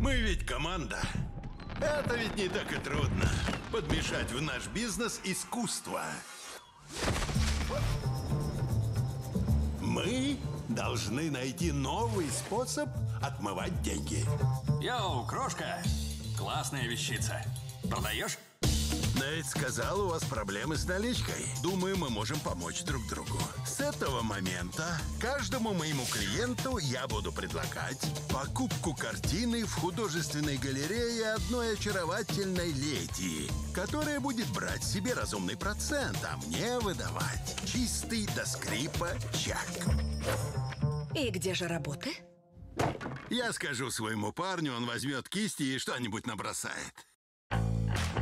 Мы ведь команда. Это ведь не так и трудно. Подмешать в наш бизнес искусство. Мы должны найти новый способ отмывать деньги. Йоу, крошка! Классная вещица. Продаешь? Нейт сказал, у вас проблемы с наличкой. Думаю, мы можем помочь друг другу. С этого момента каждому моему клиенту я буду предлагать покупку картины в художественной галерее одной очаровательной леди, которая будет брать себе разумный процент, а мне выдавать чистый до скрипа чек. И где же работы? Я скажу своему парню, он возьмет кисти и что-нибудь набросает.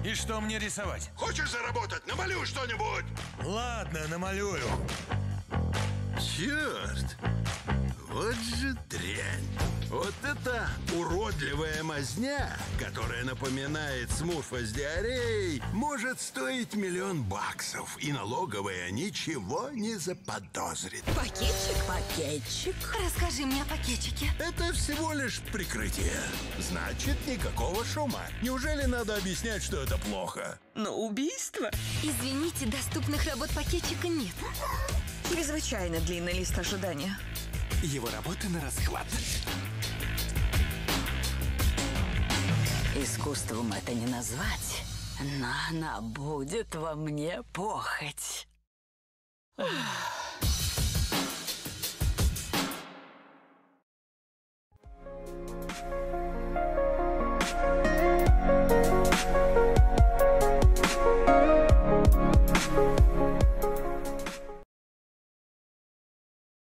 И что мне рисовать? Хочешь заработать? Намалюй что-нибудь! Ладно, намалюю. Черт! Вот же дрянь! Вот это уродливая мазня, которая напоминает смурфа с диареей, может стоить $1 000 000, и налоговая ничего не заподозрит. Пакетчик? Пакетчик. Расскажи мне о пакетчике. Это всего лишь прикрытие. Значит, никакого шума. Неужели надо объяснять, что это плохо? Но убийство? Извините, доступных работ пакетчика нет. Чрезвычайно длинный лист ожидания. Его работы на расхват. Искусством это не назвать, но она будет во мне похоть.